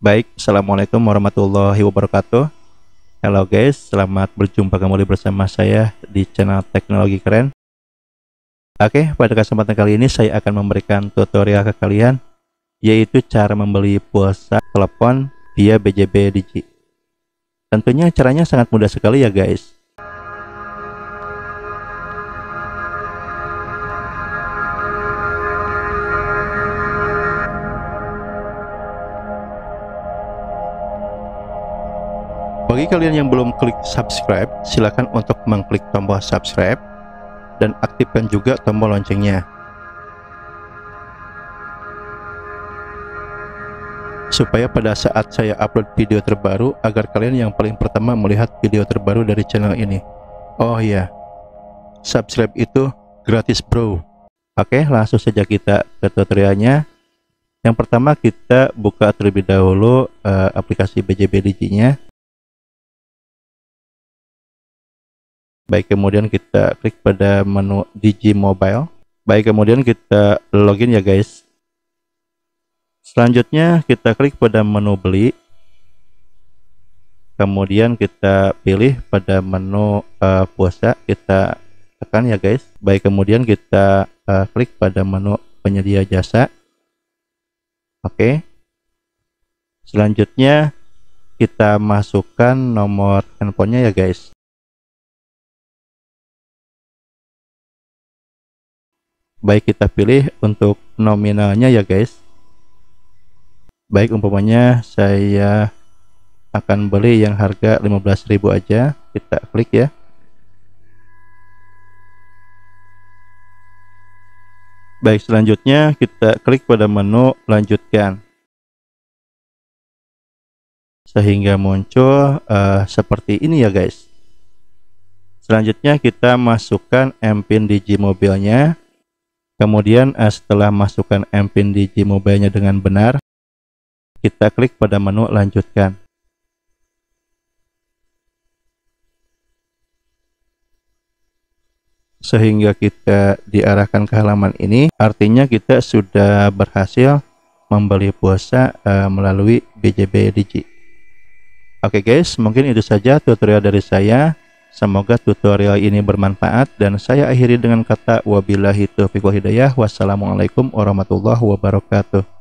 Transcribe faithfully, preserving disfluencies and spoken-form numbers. Baik, assalamualaikum warahmatullahi wabarakatuh. Halo guys, selamat berjumpa kembali bersama saya di channel Teknologi Keren. Oke, pada kesempatan kali ini saya akan memberikan tutorial ke kalian, yaitu cara membeli pulsa telepon via B J B Digi. Tentunya caranya sangat mudah sekali ya guys. Bagi kalian yang belum klik subscribe, silakan untuk mengklik tombol subscribe dan aktifkan juga tombol loncengnya supaya pada saat saya upload video terbaru agar kalian yang paling pertama melihat video terbaru dari channel ini. Oh iya, subscribe itu gratis bro. Oke, langsung saja kita ke tutorialnya. Yang pertama kita buka terlebih dahulu uh, aplikasi B J B Digi nya. Baik, kemudian kita klik pada menu Digi Mobile. Baik, kemudian kita login ya guys. Selanjutnya kita klik pada menu beli. Kemudian kita pilih pada menu uh, pulsa, kita tekan ya guys. Baik, kemudian kita uh, klik pada menu penyedia jasa. Oke. Selanjutnya kita masukkan nomor handphonenya ya guys. Baik, kita pilih untuk nominalnya ya guys. Baik, umpamanya saya akan beli yang harga lima belas ribu aja, kita klik ya. Baik, selanjutnya kita klik pada menu lanjutkan sehingga muncul uh, seperti ini ya guys. Selanjutnya kita masukkan M PIN Digi Mobile-nya. Kemudian setelah masukkan M PIN Digi Mobile-nya dengan benar, kita klik pada menu lanjutkan. Sehingga kita diarahkan ke halaman ini, artinya kita sudah berhasil membeli pulsa uh, melalui B J B Digi. Oke guys, mungkin itu saja tutorial dari saya. Semoga tutorial ini bermanfaat dan saya akhiri dengan kata wabillahi taufiq wal hidayah. Wassalamualaikum warahmatullahi wabarakatuh.